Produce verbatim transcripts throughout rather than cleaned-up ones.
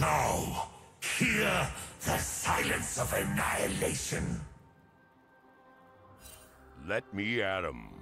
Now, hear the silence of annihilation. Let me at 'em.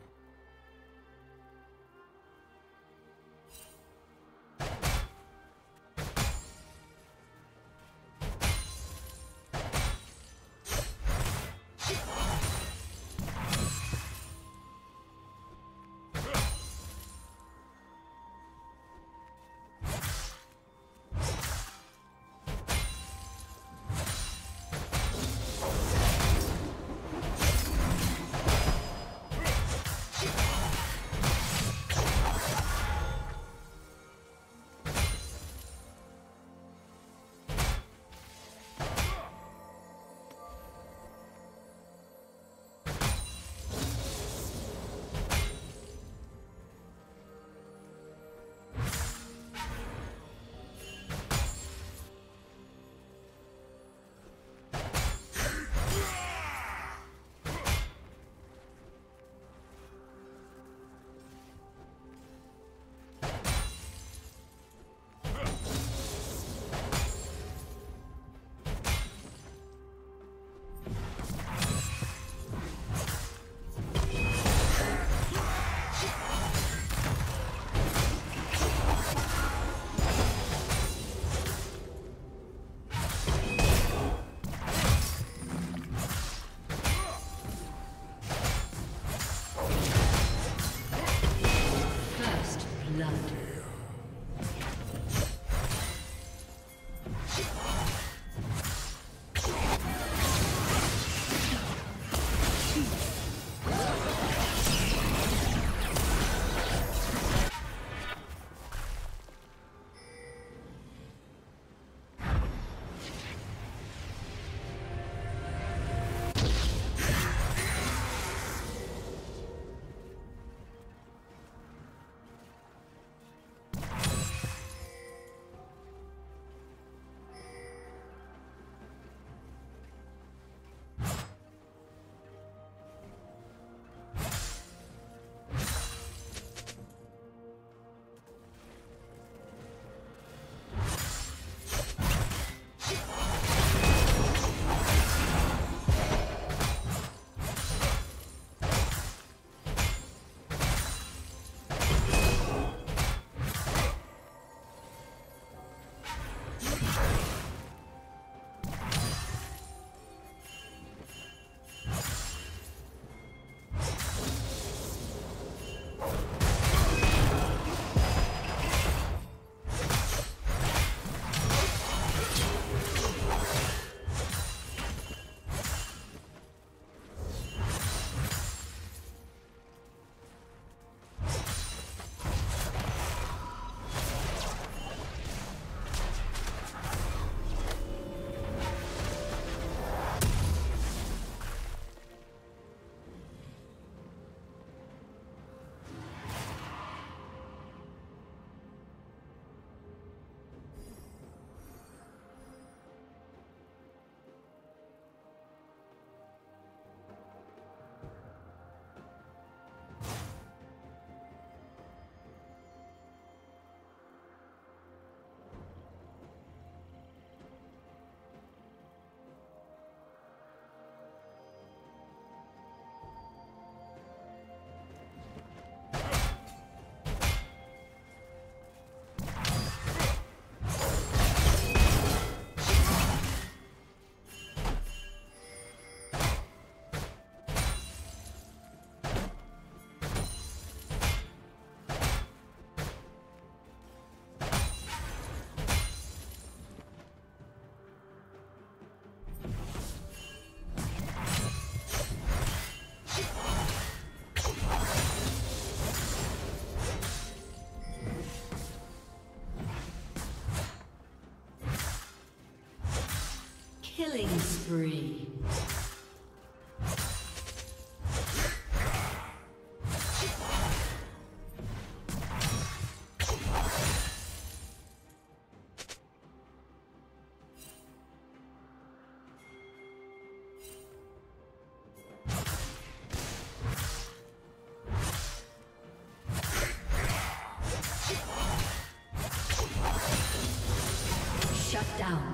Killing spree. Shut Shut down.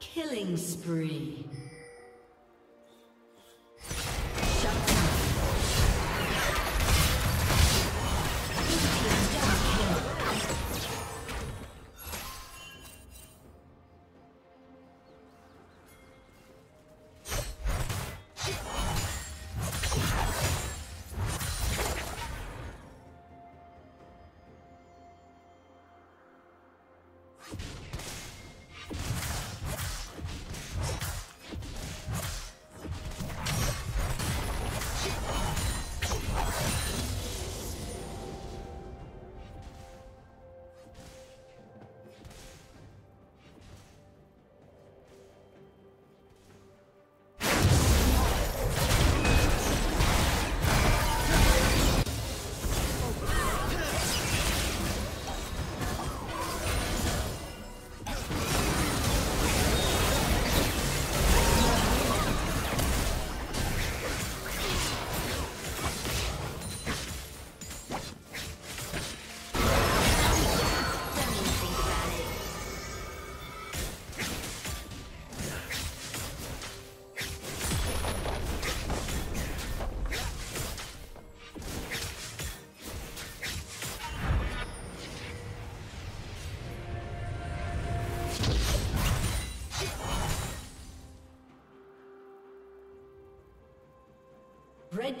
Killing spree. Red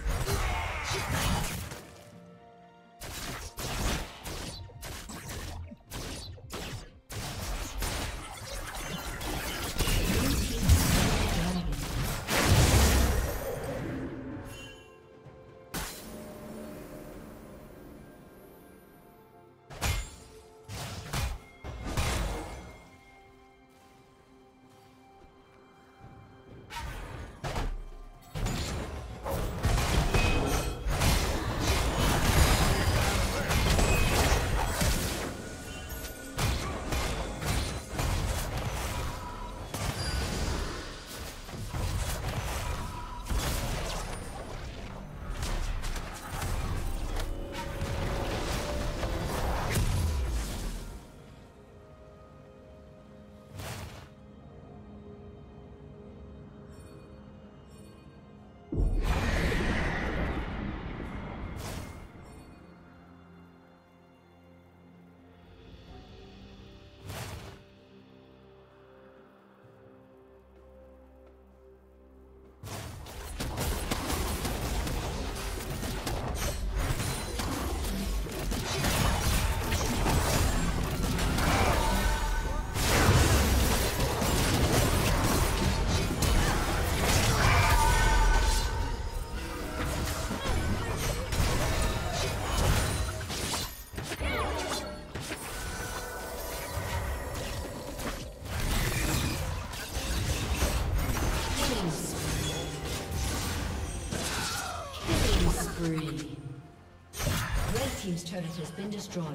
team's turret has been destroyed.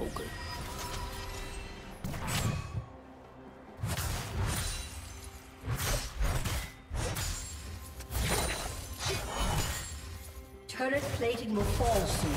Okay. Turret plating will fall soon.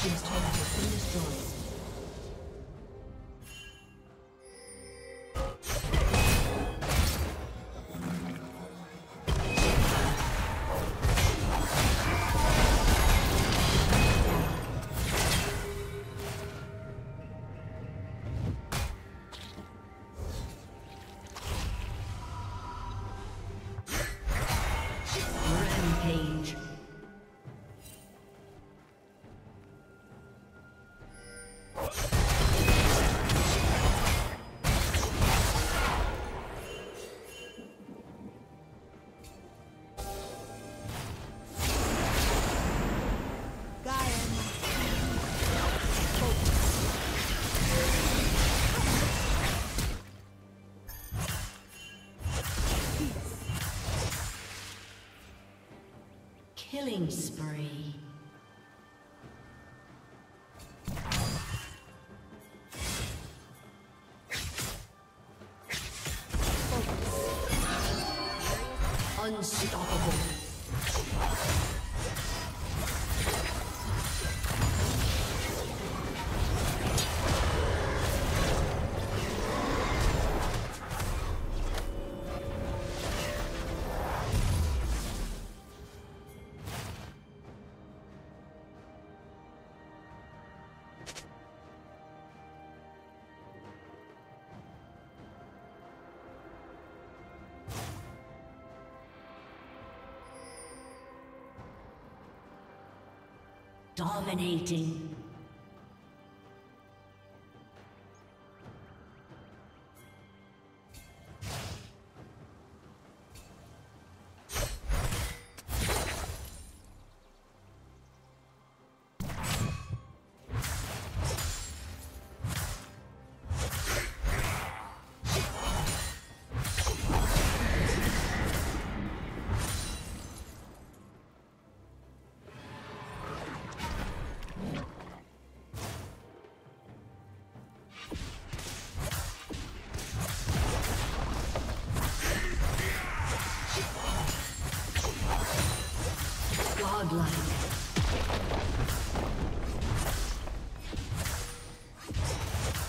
Team's turret has been destroyed. Killing spree. Focus. Unstoppable. Dominating.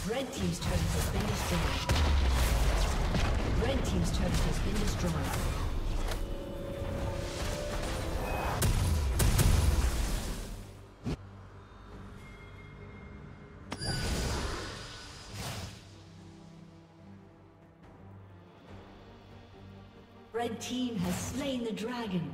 Red team's turret has been destroyed. Red team's turret has been destroyed. Red team has slain the dragon.